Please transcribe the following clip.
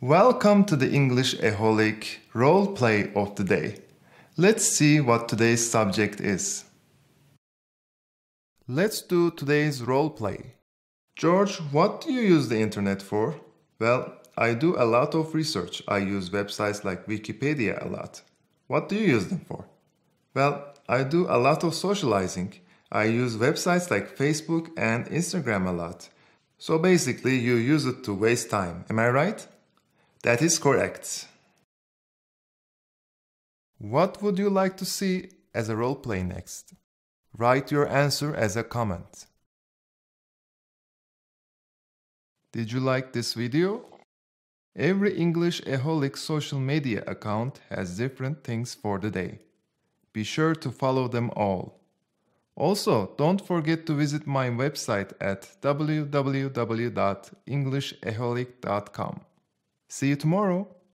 Welcome to the English-aholic role play of the day. Let's see what today's subject is. Let's do today's role play. George, what do you use the internet for? Well, I do a lot of research. I use websites like Wikipedia a lot. What do you use them for? Well, I do a lot of socializing. I use websites like Facebook and Instagram a lot. So basically, you use it to waste time. Am I right? That is correct. What would you like to see as a role play next? Write your answer as a comment. Did you like this video? Every English-aholic social media account has different things for the day. Be sure to follow them all. Also, don't forget to visit my website at www.englishaholic.com. See you tomorrow!